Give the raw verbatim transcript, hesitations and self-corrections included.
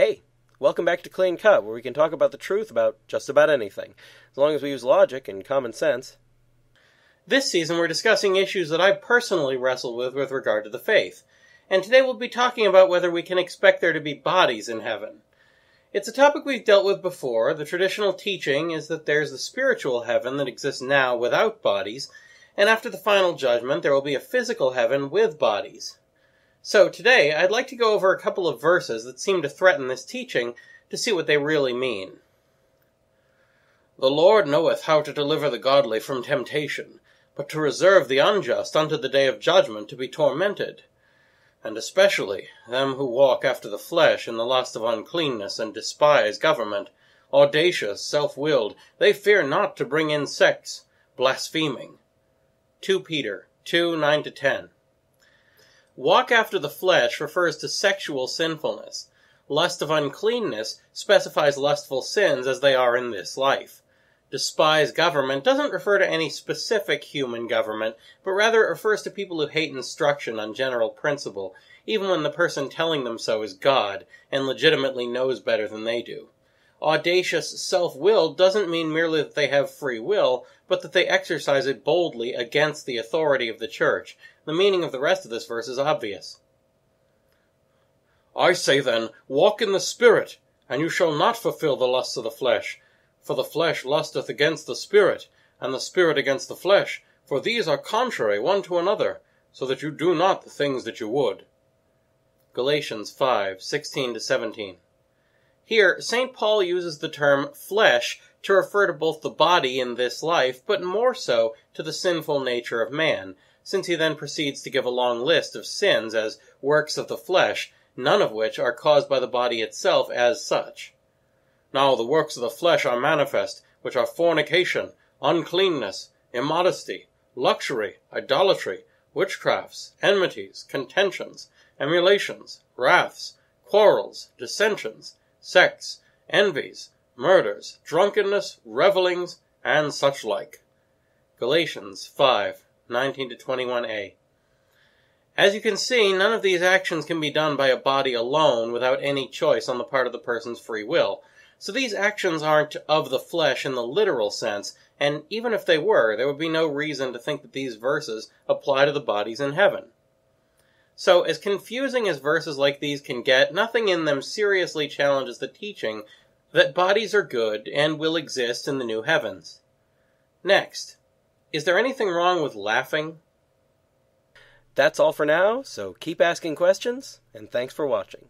Hey, welcome back to Clean Cut, where we can talk about the truth about just about anything, as long as we use logic and common sense. This season we're discussing issues that I personally wrestle with with regard to the faith, and today we'll be talking about whether we can expect there to be bodies in heaven. It's a topic we've dealt with before. The traditional teaching is that there's the spiritual heaven that exists now without bodies, and after the final judgment there will be a physical heaven with bodies. So today, I'd like to go over a couple of verses that seem to threaten this teaching to see what they really mean. The Lord knoweth how to deliver the godly from temptation, but to reserve the unjust unto the day of judgment to be tormented, and especially them who walk after the flesh in the lust of uncleanness and despise government, audacious, self-willed, they fear not to bring in sects, blaspheming. Second Peter two, nine to ten. Walk after the flesh refers to sexual sinfulness. Lust of uncleanness specifies lustful sins as they are in this life. Despise government doesn't refer to any specific human government, but rather it refers to people who hate instruction on general principle, even when the person telling them so is God and legitimately knows better than they do. Audacious self-will doesn't mean merely that they have free will, but that they exercise it boldly against the authority of the church. The meaning of the rest of this verse is obvious. I say then, walk in the Spirit, and you shall not fulfill the lusts of the flesh. For the flesh lusteth against the Spirit, and the Spirit against the flesh, for these are contrary one to another, so that you do not the things that you would. Galatians five, sixteen to seventeen. Here, Saint Paul uses the term flesh to refer to both the body in this life, but more so to the sinful nature of man, since he then proceeds to give a long list of sins as works of the flesh, none of which are caused by the body itself as such. Now the works of the flesh are manifest, which are fornication, uncleanness, immodesty, luxury, idolatry, witchcrafts, enmities, contentions, emulations, wraths, quarrels, dissensions, sects, envies, murders, drunkenness, revellings, and such like. Galatians five, nineteen to twenty-one a. As you can see, none of these actions can be done by a body alone without any choice on the part of the person's free will. So these actions aren't of the flesh in the literal sense, and even if they were, there would be no reason to think that these verses apply to the bodies in heaven. So, as confusing as verses like these can get, nothing in them seriously challenges the teaching that bodies are good and will exist in the new heavens. Next, is there anything wrong with laughing? That's all for now, so keep asking questions, and thanks for watching.